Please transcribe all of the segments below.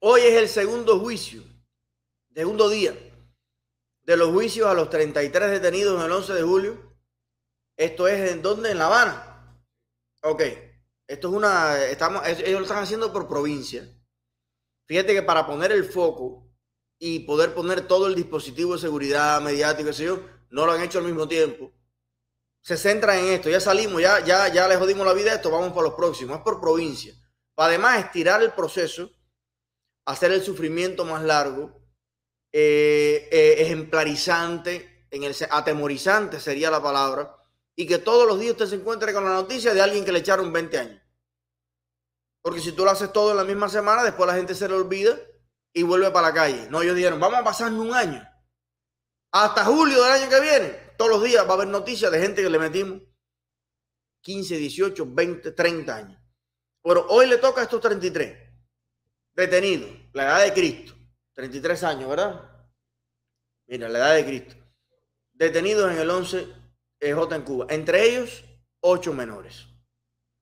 Hoy es el segundo juicio, segundo día de los juicios a los 33 detenidos en el 11 de julio. Esto es en donde, en La Habana. Ok, esto es una, ellos lo están haciendo por provincia. Fíjate que para poner el foco y poder poner todo el dispositivo de seguridad mediático, qué sé yo, no lo han hecho al mismo tiempo. Se centran en esto, ya salimos, ya les jodimos la vida a esto, vamos para los próximos. Es por provincia. Además, estirar el proceso, hacer el sufrimiento más largo, ejemplarizante, atemorizante sería la palabra, y que todos los días usted se encuentre con la noticia de alguien que le echaron 20 años. Porque si tú lo haces todo en la misma semana, después la gente se le olvida y vuelve para la calle. No, ellos dijeron, vamos a pasarnos un año. Hasta julio del año que viene, todos los días va a haber noticias de gente que le metimos 15, 18, 20, 30 años. Pero hoy le toca a estos 33 detenidos, la edad de Cristo, 33 años, ¿verdad? Mira, la edad de Cristo, detenidos en el 11 EJ en Cuba. Entre ellos, 8 menores,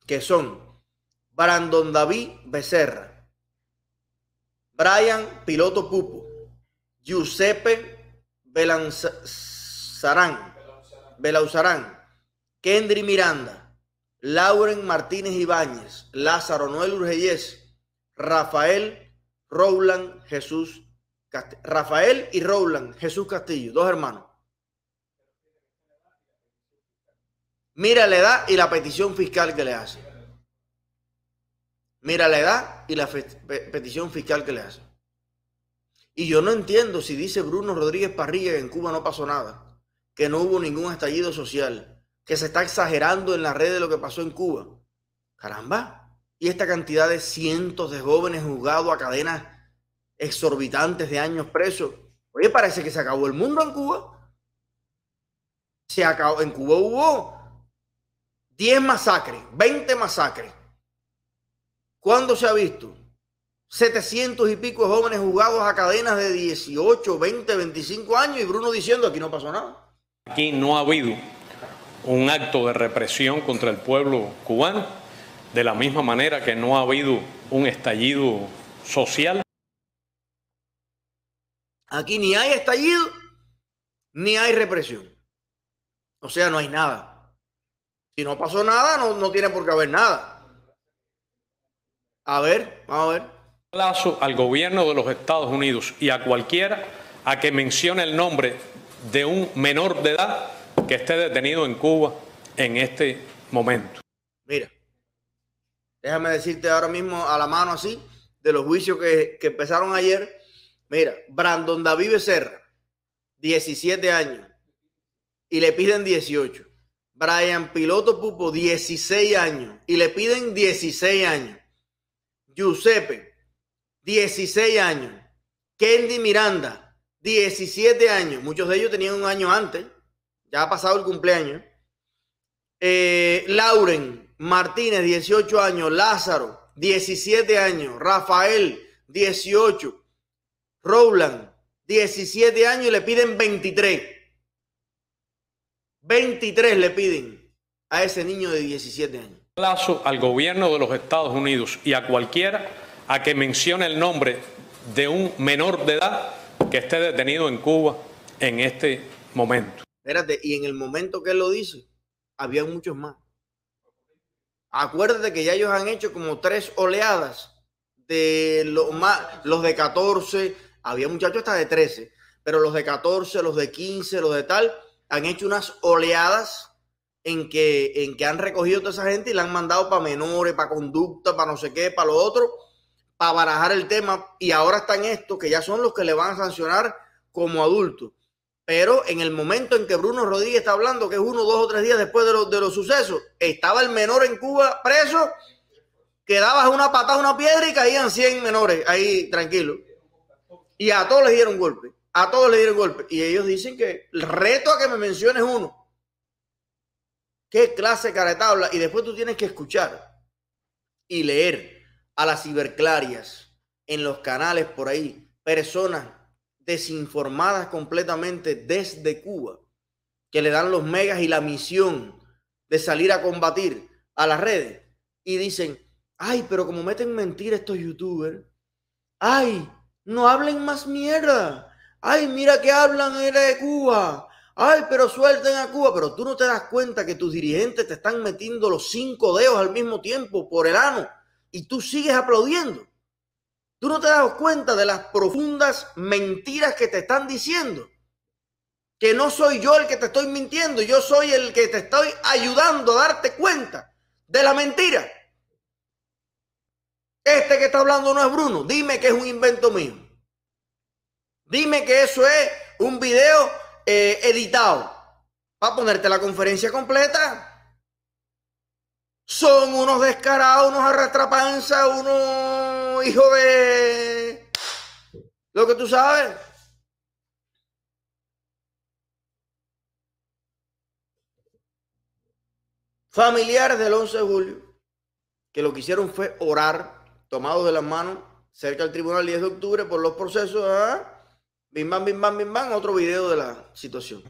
que son Brandon David Becerra, Brian Piloto Pupo, Giuseppe Belanza Sarán, Kendry Miranda, Lauren Martínez Ibáñez, Lázaro Noel Urgeyes, Rafael y Rowland Jesús Castillo, 2 hermanos. Mira la edad y la petición fiscal que le hace. Mira la edad y la petición fiscal que le hace. Y yo no entiendo si dice Bruno Rodríguez Parrilla que en Cuba no pasó nada, que no hubo ningún estallido social, que se está exagerando en las redes de lo que pasó en Cuba. Caramba, y esta cantidad de cientos de jóvenes juzgados a cadenas exorbitantes de años presos. Oye, parece que se acabó el mundo en Cuba. Se acabó. En Cuba hubo 10 masacres, 20 masacres. ¿Cuándo se ha visto? 700 y pico de jóvenes juzgados a cadenas de 18, 20, 25 años y Bruno diciendo aquí no pasó nada. Aquí no ha habido un acto de represión contra el pueblo cubano, de la misma manera que no ha habido un estallido social. Aquí ni hay estallido, ni hay represión. O sea, no hay nada. Si no pasó nada, no tiene por qué haber nada. A ver, vamos a ver. Plazo al gobierno de los Estados Unidos y a cualquiera a que mencione el nombre de un menor de edad que esté detenido en Cuba en este momento. Mira, déjame decirte ahora mismo a la mano así, de los juicios que empezaron ayer. Mira, Brandon David Becerra, 17 años, y le piden 18. Brian Piloto Pupo, 16 años, y le piden 16 años. Giuseppe, 16 años. Kendry Miranda, 17 años. Muchos de ellos tenían un año antes. Ya ha pasado el cumpleaños. Lauren Martínez, 18 años. Lázaro, 17 años. Rafael, 18. Rowland, 17 años y le piden 23. 23 le piden a ese niño de 17 años. Plazo al gobierno de los Estados Unidos y a cualquiera a que mencione el nombre de un menor de edad que esté detenido en Cuba en este momento. Espérate, y en el momento que él lo dice, había muchos más. Acuérdate que ya ellos han hecho como 3 oleadas de los de 14, había muchachos hasta de 13, pero los de 14, los de 15, los de tal, han hecho unas oleadas en que han recogido a toda esa gente y la han mandado para menores, para conducta, para no sé qué, para lo otro, para barajar el tema, y ahora están estos que ya son los que le van a sancionar como adultos. Pero en el momento en que Bruno Rodríguez está hablando, que es 1, 2 o 3 días después de los sucesos, estaba el menor en Cuba preso, que dabas una patada a una piedra y caían 100 menores ahí tranquilos. Y a todos les dieron golpe, a todos les dieron golpe. Y ellos dicen que el reto a que me menciones uno. Qué clase caretabla. Y después tú tienes que escuchar y leer a las ciberclarias en los canales por ahí, personas desinformadas completamente desde Cuba, que le dan los megas y la misión de salir a combatir a las redes y dicen, Ay, pero como meten mentira estos youtubers. Ay, no hablen más mierda. Ay, mira que hablan era de Cuba. Ay, pero suelten a Cuba. Pero tú no te das cuenta que tus dirigentes te están metiendo los 5 dedos al mismo tiempo por el ano y tú sigues aplaudiendo. Tú no te das cuenta de las profundas mentiras que te están diciendo. Que no soy yo el que te estoy mintiendo. Yo soy el que te estoy ayudando a darte cuenta de la mentira. Este que está hablando no es Bruno. Dime que es un invento mío. Dime que eso es un video editado para ponerte la conferencia completa. Son unos descarados, unos arrastrapanzas, unos hijos de lo que tú sabes. Familiares del 11 de julio, que lo que hicieron fue orar, tomados de las manos, cerca del tribunal el 10 de octubre por los procesos. ¿Eh? Bim, bam, bim, bam, bim, bam. Otro video de la situación.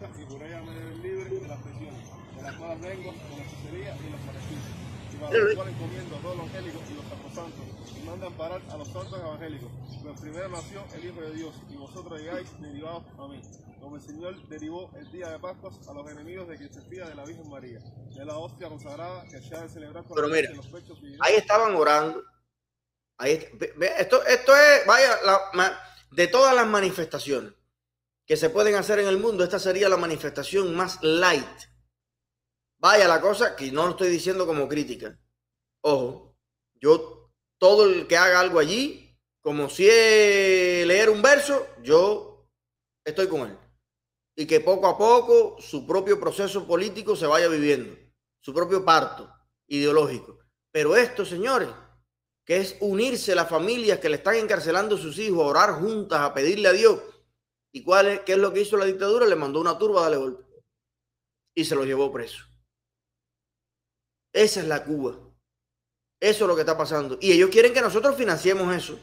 Encomiendo a todos los angélicos y los sacrosantos y mandan parar a los santos evangélicos, pues primero nació el Hijo de Dios y vosotros llegáis derivados a mí, como el Señor derivó el día de Pascuas a los enemigos de quien se fía de la Virgen María, de la hostia consagrada que se ha de celebrar con los pechos divinos. Ahí estaban orando. Esto es, vaya, de todas las manifestaciones que se pueden hacer en el mundo, esta sería la manifestación más light. Vaya la cosa, que no lo estoy diciendo como crítica. Ojo, yo todo el que haga algo allí, como si es leer un verso, yo estoy con él. Y que poco a poco su propio proceso político se vaya viviendo, su propio parto ideológico. Pero esto, señores, que es unirse las familias que le están encarcelando a sus hijos, a orar juntas, a pedirle a Dios. ¿Y qué es lo que hizo la dictadura? Le mandó una turba a darle golpe y se lo llevó preso. Esa es la Cuba. Eso es lo que está pasando. Y ellos quieren que nosotros financiemos eso.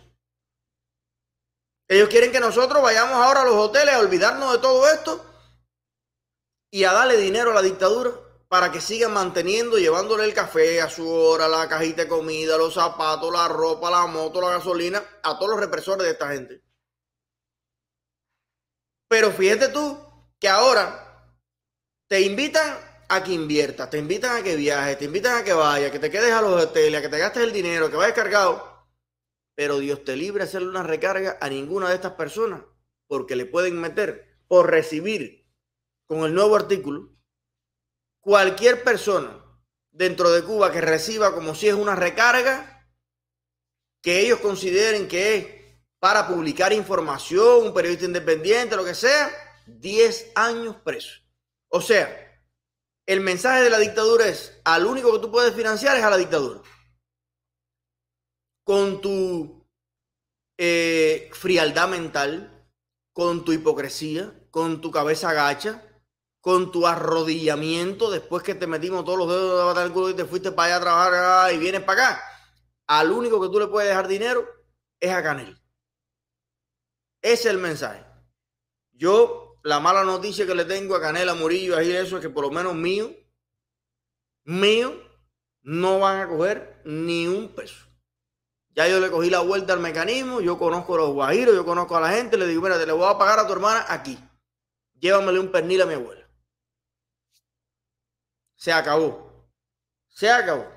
Ellos quieren que nosotros vayamos ahora a los hoteles a olvidarnos de todo esto y a darle dinero a la dictadura para que sigan manteniendo, llevándole el café a su hora, la cajita de comida, los zapatos, la ropa, la moto, la gasolina, a todos los represores de esta gente. Pero fíjate tú que ahora te invitan a que inviertas, te invitan a que viajes, te invitan a que vayas, que te quedes a los hoteles, a que te gastes el dinero, que vayas cargado. Pero Dios te libre de hacerle una recarga a ninguna de estas personas, porque le pueden meter por recibir con el nuevo artículo. Cualquier persona dentro de Cuba que reciba como si es una recarga que ellos consideren que es para publicar información, un periodista independiente, lo que sea, 10 años preso. O sea, el mensaje de la dictadura es, al único que tú puedes financiar es a la dictadura. Con tu frialdad mental, con tu hipocresía, con tu cabeza gacha, con tu arrodillamiento después que te metimos todos los dedos de la batalla del culo y te fuiste para allá a trabajar y vienes para acá. Al único que tú le puedes dejar dinero es a Canel. Ese es el mensaje. Yo... la mala noticia que le tengo a Canela, Murillo, ahí eso es que por lo menos mío, no van a coger ni un peso. Ya yo le cogí la vuelta al mecanismo, yo conozco a los guajiros, yo conozco a la gente, le digo, mira, te le voy a pagar a tu hermana aquí. Llévamele un pernil a mi abuela. Se acabó. Se acabó.